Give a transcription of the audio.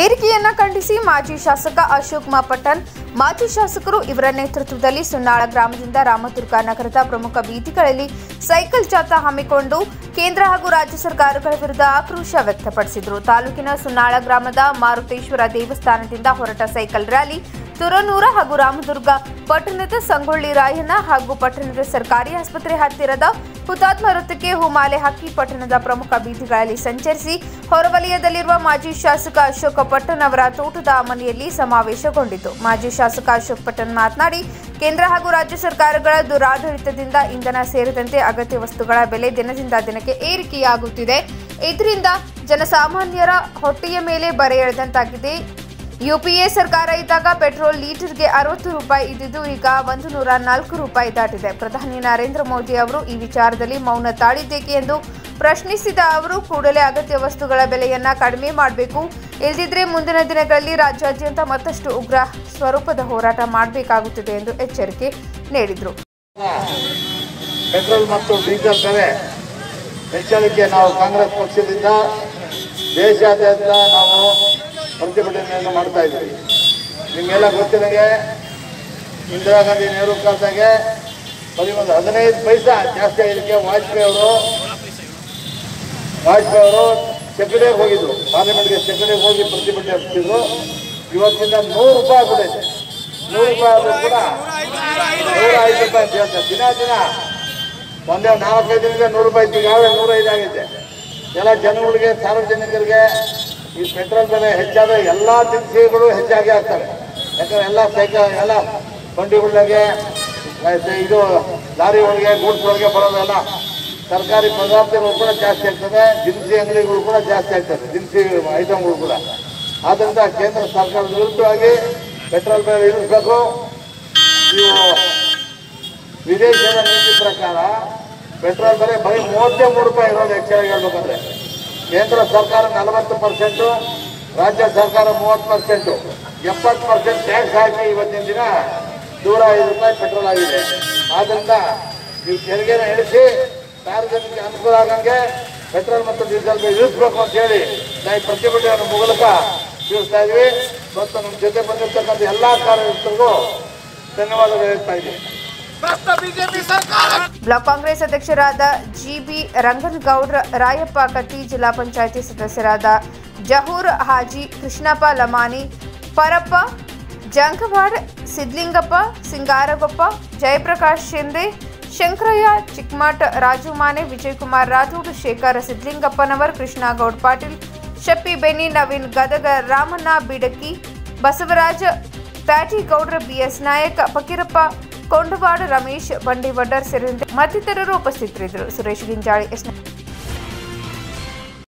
ಏರಿಕೆಯನ್ನ ಖಂಡಿಸಿ ಮಾಜಿ ಶಾಸಕ ಅಶೋಕ್ ಎಂ ಪಟ್ಟಣ ಮಾಜಿ ಶಾಸಕರು ಇವರ ನೇತೃತ್ವದಲ್ಲಿ ಸುನ್ನಾಳ ಗ್ರಾಮದಿಂದ ರಾಮದುರ್ಗ ನಗರದ ಪ್ರಮುಖ ಬೀದಿಗಳಲ್ಲಿ ಸೈಕಲ್ ಜಾಥಾ ಹಮ್ಮಿಕೊಂಡು ಕೇಂದ್ರ ಹಾಗೂ ರಾಜ್ಯ ಸರ್ಕಾರಗಳ ವಿರುದ್ಧ ಆಕ್ರೋಶ ವ್ಯಕ್ತಪಡಿಸಿದರು. ತಾಲೂಕಿನ ಸುನ್ನಾಳ ಗ್ರಾಮದ ಮಾರುತೇಶ್ವರ ದೇವಸ್ಥಾನದಿಂದ ಹೊರಟ ಸೈಕಲ್ ರ್ಯಾಲಿ ತುರನೂರ ಹಾಗೂ ರಾಮದುರ್ಗ ಪಟ್ಟಣದ ಸಂಗೊಳ್ಳಿ ರಾಯಣ್ಣ ಹಾಗೂ ಪಟ್ಟಣದ ಸರ್ಕಾರಿ ಆಸ್ಪತ್ರೆ ಹತ್ತಿರದ ಹುತಾತ್ಮ ವೃತ್ತಕ್ಕೆ ಹೂಮಾಲೆ ಹಾಕಿ ಪಟ್ಟಣದ ಪ್ರಮುಖ ಬೀದಿಗಳಲ್ಲಿ ಸಂಚರಿಸಿ ಹೊರವಲಯದಲ್ಲಿರುವ ಮಾಜಿ ಶಾಸಕ ಅಶೋಕ್ ಪಟ್ಟಣ್ ಅವರ ತೋಟದ ಮನೆಯಲ್ಲಿ ಸಮಾವೇಶಗೊಂಡಿತು. ಮಾಜಿ ಶಾಸಕ ಅಶೋಕ್ ಪಟ್ಟಣ್ ಮಾತನಾಡಿ, ಕೇಂದ್ರ ಹಾಗೂ ರಾಜ್ಯ ಸರ್ಕಾರಗಳ ದುರಾಡಳಿತದಿಂದ ಇಂಧನ ಸೇರಿದಂತೆ ಅಗತ್ಯ ವಸ್ತುಗಳ ಬೆಲೆ ದಿನದಿಂದ ದಿನಕ್ಕೆ ಏರಿಕೆಯಾಗುತ್ತಿದೆ. ಇದರಿಂದ ಜನಸಾಮಾನ್ಯರ ಹೊಟ್ಟೆಯ ಮೇಲೆ ಬರೆ ಎಳೆದಂತಾಗಿದೆ. ಯುಪಿಎ ಸರ್ಕಾರ ಇದ್ದಾಗ ಪೆಟ್ರೋಲ್ ಲೀಟರ್ಗೆ 60 ರೂಪಾಯಿ ಇದ್ದಿದ್ದು ಈಗ 104 ರೂಪಾಯಿ ದಾಟಿದೆ. ಪ್ರಧಾನಿ ನರೇಂದ್ರ ಮೋದಿ ಅವರು ಈ ವಿಚಾರದಲ್ಲಿ ಮೌನ ತಾಳಿದ್ದೇಕೆ ಎಂದು ಪ್ರಶ್ನಿಸಿದ ಅವರು, ಕೂಡಲೇ ಅಗತ್ಯ ವಸ್ತುಗಳ ಬೆಲೆಯನ್ನ ಕಡಿಮೆ ಮಾಡಬೇಕು. ಇಲ್ಲದಿದ್ದರೆ ಮುಂದಿನ ದಿನಗಳಲ್ಲಿ ರಾಜ್ಯಾದ್ಯಂತ ಮತ್ತಷ್ಟು ಉಗ್ರ ಸ್ವರೂಪದ ಹೋರಾಟ ಮಾಡಬೇಕಾಗುತ್ತದೆ ಎಂದು ಎಚ್ಚರಿಕೆ ನೀಡಿದರು. ಪೆಟ್ರೋಲ್ ಮತ್ತು ಡೀಸೆಲ್ ಬೆಲೆ ಹೆಚ್ಚಳಕ್ಕೆ ನಾವು ಕಾಂಗ್ರೆಸ್ ಪಕ್ಷದಿಂದ ದೇಶಾದ್ಯಂತ ನಾವು ಪ್ರತಿಭಟನೆಯನ್ನು ಮಾಡ್ತಾ ಇದ್ದೀವಿ. ನಿಮಗೆಲ್ಲ ಗೊತ್ತಿದೆ, ಇಂದಿರಾ ಗಾಂಧಿ ನೆಹರು ಕಾಲದಾಗೆ ಬರೀ ಒಂದು 15 ಪೈಸಾ ಜಾಸ್ತಿ ಆಗಿದ್ದಕ್ಕೆ ವಾಜಪೇಯಿ ಅವರು ಸೆಕ್ರೆಟರಿಗೆ ಹೋಗಿದ್ರು, ಪಾರ್ಲಿಮೆಂಟ್ಗೆ ಸೆಕ್ರೆಟರಿಗೆ ಹೋಗಿ ಪ್ರತಿಭಟನೆ ಹಾಕ್ತಿದ್ರು. ಇವತ್ತಿಂದ 100 ರೂಪಾಯಿ ಬಿಡೈತೆ. 100 ರೂಪಾಯಿ ಆದರೂ ಕೂಡ 105 ರೂಪಾಯಿ ಜಾಸ್ತಿ. ದಿನ ಒಂದೇ 4-5 ದಿನದ 100 ರೂಪಾಯಿ ಇತ್ತು, ಈಗಾಗಲೇ 105 ಆಗೈತೆ. ಎಲ್ಲ ಜನಗಳಿಗೆ, ಸಾರ್ವಜನಿಕರಿಗೆ ಈ ಪೆಟ್ರೋಲ್ ಬೆಲೆ ಹೆಚ್ಚಾದ ಎಲ್ಲ ದಿನಸಿಗಳು ಹೆಚ್ಚಾಗಿ ಆಗ್ತವೆ. ಯಾಕಂದರೆ ಎಲ್ಲ ಬಂಡಿಗಳಿಗೆ, ಇದು ಲಾರಿಗಳಿಗೆ, ಗೂಡ್ಸ್ಗಳಿಗೆ ಬರೋದೆಲ್ಲ ತರಕಾರಿ ಪದಾರ್ಥಗಳು ಕೂಡ ಜಾಸ್ತಿ ಆಗ್ತದೆ. ದಿನಸಿ ಅಂಗಡಿಗಳು ಕೂಡ ಜಾಸ್ತಿ ಆಗ್ತದೆ, ದಿನಸಿ ಐಟಮ್ಗಳು ಕೂಡ. ಆದ್ದರಿಂದ ಕೇಂದ್ರ ಸರ್ಕಾರದ ವಿರುದ್ಧವಾಗಿ ಪೆಟ್ರೋಲ್ ಬೆಲೆ ಇಳಿಸಬೇಕು. ನೀವು ವಿದೇಶದ ನೀತಿ ಪ್ರಕಾರ ಪೆಟ್ರೋಲ್ ಬೆಲೆ ಬರೀ 33 ರೂಪಾಯಿ ಇರೋದು ಹೆಚ್ಚಾಗಿ ಹೇಳ್ಬೇಕಂದ್ರೆ. ಕೇಂದ್ರ ಸರ್ಕಾರ 40%, ರಾಜ್ಯ ಸರ್ಕಾರ 30%, 70% ಟ್ಯಾಕ್ಸ್ ಹಾಕಿ ಇವತ್ತಿನ ದಿನ 105 ರೂಪಾಯಿ ಪೆಟ್ರೋಲ್ ಆಗಿದೆ. ಆದ್ದರಿಂದ ನೀವು ತೆರಿಗೆನ ಇಳಿಸಿ ಸಾರ್ವಜನಿಕ ಅನುಕೂಲ ಆಗಂಗೆ ಪೆಟ್ರೋಲ್ ಮತ್ತು ಡೀಸೆಲ್ ಬೆಲೆ ಇಳಿಸಬೇಕು ಅಂತೇಳಿ ನಾವು ಪ್ರತಿಭಟನೆಯನ್ನು ಮೂಲಕ ತಿಳಿಸ್ತಾ ಇದ್ವಿ. ಮತ್ತು ನಮ್ಮ ಜೊತೆ ಬಂದಿರತಕ್ಕಂಥ ಎಲ್ಲ ಕಾರ್ಯಕರ್ತರಿಗೂ ಧನ್ಯವಾದಗಳು ಹೇಳ್ತಾ ಇದ್ದೀವಿ. ಬ್ಲಾಕ್ ಕಾಂಗ್ರೆಸ್ ಅಧ್ಯಕ್ಷರಾದ ಜಿಬಿ ರಂಗನಗೌಡ್ರ, ರಾಯಪ್ಪ ಕತ್ತಿ, ಜಿಲ್ಲಾ ಪಂಚಾಯಿತಿ ಸದಸ್ಯರಾದ ಜಹೂರ್ ಹಾಜಿ, ಕೃಷ್ಣಪ್ಪ ಲಮಾನಿ, ಪರಪ್ಪ ಜಂಕವಾಡ್, ಸಿದ್ಲಿಂಗಪ್ಪ, ಸಿಂಗಾರಗೊಪ್ಪ, ಜಯಪ್ರಕಾಶ್ ಶಿಂದೆ, ಶಂಕರಯ್ಯ ಚಿಕ್ಮಠ್, ರಾಜು ಮಾನೆ, ವಿಜಯಕುಮಾರ್ ರಾಥೋಡ್, ಶೇಖರ್ ಸಿದ್ಲಿಂಗಪ್ಪನವರ್, ಕೃಷ್ಣಗೌಡ್ ಪಾಟೀಲ್, ಶಪ್ಪಿ ಬೆನಿ, ನವೀನ್ ಗದಗ, ರಾಮಣ್ಣ ಬಿಡಕಿ, ಬಸವರಾಜ್ ಪ್ಯಾಟಿಗೌಡ್ರ, ಬಿಎಸ್ ನಾಯಕ್, ಫಕೀರಪ್ಪ ಕೊಂಡವಾಡ, ರಮೇಶ್ ಬಂಡಿವಡ್ಡರ್ ಸೇರಿದಂತೆ ಮತ್ತಿತರರು ಉಪಸ್ಥಿತರಿದ್ದರು. ಸುರೇಶ್ ಗಿಂಜಾಳಿ, ಎಸ್.